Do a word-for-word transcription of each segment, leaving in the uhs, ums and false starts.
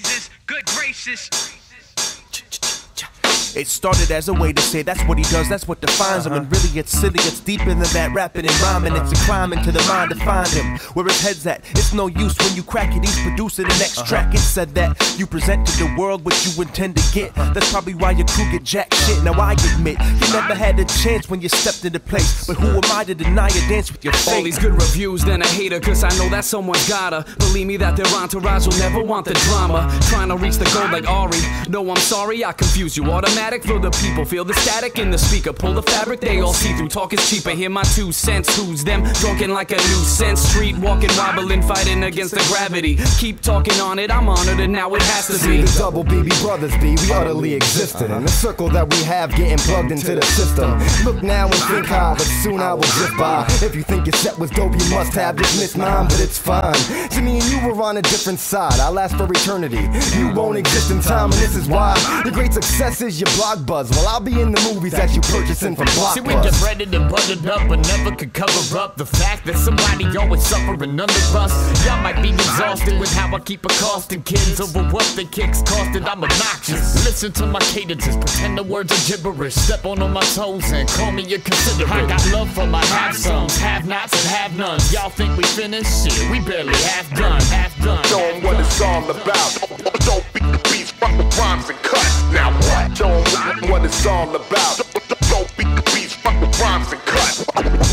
praises, good gracious. It started as a way to say that's what he does, that's what defines him. And really it's silly, it's deeper than that rapping and rhyming. It's a crime into the mind to find him, where his head's at. It's no use when you crack it, he's producing the next track. It said that you present to the world what you intend to get. That's probably why your crew get jack shit. Now I admit, you never had a chance when you stepped into place, but who am I to deny a dance with your fate? All these good reviews, then a hater, cause I know that someone's gotta believe me that their entourage will never want the drama. Trying to reach the goal like Ari, no I'm sorry I confuse you automatically. For the people, feel the static in the speaker, pull the fabric, they all see through. Talk is cheaper, hear my two cents. Who's them? Drunken like a nuisance, street walking, wobbling, fighting against the gravity. Keep talking on it, I'm honored, and now it has to see be. The double B B brothers B, we utterly existed in the circle that we have, getting plugged into the system. Look now and think how, but soon I will drift by. If you think your set was dope, you must have dismissed mine, but it's fine. To me and you were on a different side. I'll last for eternity. You won't exist in time, and this is why your great success is your blog buzz, well I'll be in the movies that you purchasing from Blockbuster. See we get breaded and buttered up, but never could cover up the fact that somebody always suffering under us. Y'all might be exhausted with how I keep accosting kids over what the kicks costed. I'm obnoxious, listen to my cadences, pretend the words are gibberish. Step on on my toes and call me inconsiderate. I got love for my have-somes, have-nots and have-nones. Y'all think we finished? Shit, we barely half-done, half-done. Show 'em what it's all about. Don't beat the beats, fuck the rhymes and cuts. Now what? Show 'em what it's all about. Don't beat the beats, fuck the rhymes and cuts.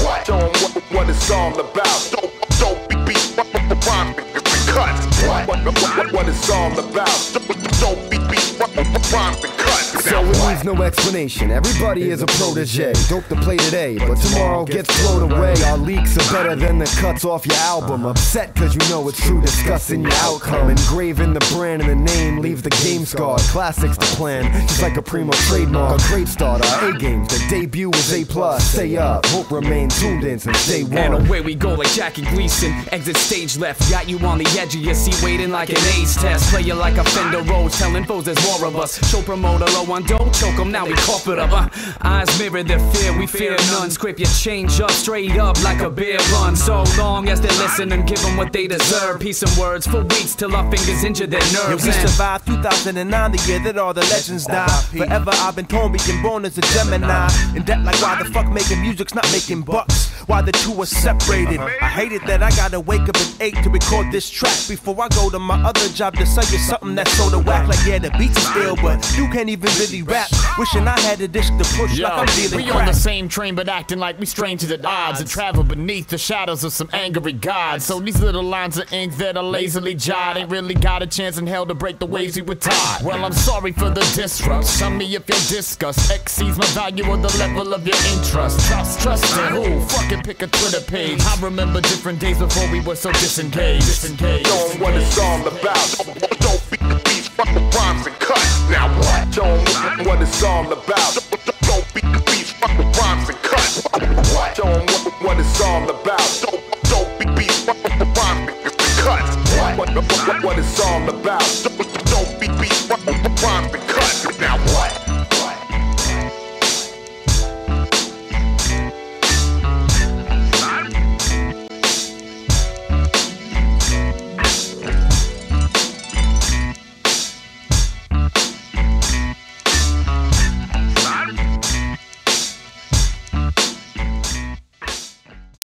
What? Show 'em what, what it's all about. Don't, don't beat the beats, fuck the rhymes and cuts. What? What, what, what it's all about. Don't beat the beats, fuck the rhymes and cuts. So it needs no explanation, everybody is a protege. Dope to play today, but tomorrow gets flown away. Our leaks are better than the cuts off your album. Upset cause you know it's true, discussing your outcome. Engraving the brand and the name, leave the game scarred. Classics to plan, just like a primo trademark. A great starter, A games, the debut was A plus. Stay up, hope remain tuned in since day one. And away we go like Jackie Gleason. Exit stage left, got you on the edge of your seat, waiting like an ace test. Player like a Fender Rhodes, telling foes there's more of us. Show promoter low on don't choke them, now we cough it up. uh, Eyes mirror their fear, we fear none. Scrape your change up, straight up like a beer run. So long as they listen and give them what they deserve. Peace and words for weeks till our fingers injure their nerves. Yeah, we survived two thousand nine, the year that all the legends died. Forever I've been torn, being born as a Gemini. In debt like why the fuck making music's not making bucks, why the two are separated. I hated that I gotta wake up at eight to record this track before I go to my other job to sell you something that's so the whack. Like yeah the beats is ill, but you can't even really rap, wishing I had a dish to push. Yo, like I'm dealing we crap. On the same train but acting like we strain to the odds and travel beneath the shadows of some angry gods. So these little lines of ink that are lazily jot ain't really got a chance in hell to break the waves we were taught. Well I'm sorry for the disrupt, tell me if your disgust exceeds my value or the level of your interest. Trust, trust in who? Fucking pick a Twitter page. I remember different days before we were so disengaged. Disengaged. Show 'em what it's all about. Don't, don't beat the beats, fuck the rhymes and cuts. Now what? Show 'em what it's all about. Don't beat the beats, fuck the rhymes and cuts. Show 'em what, what it's all about. Don't, don't beat the beats, fuck the rhymes and cuts. What, what, what, what it's all about.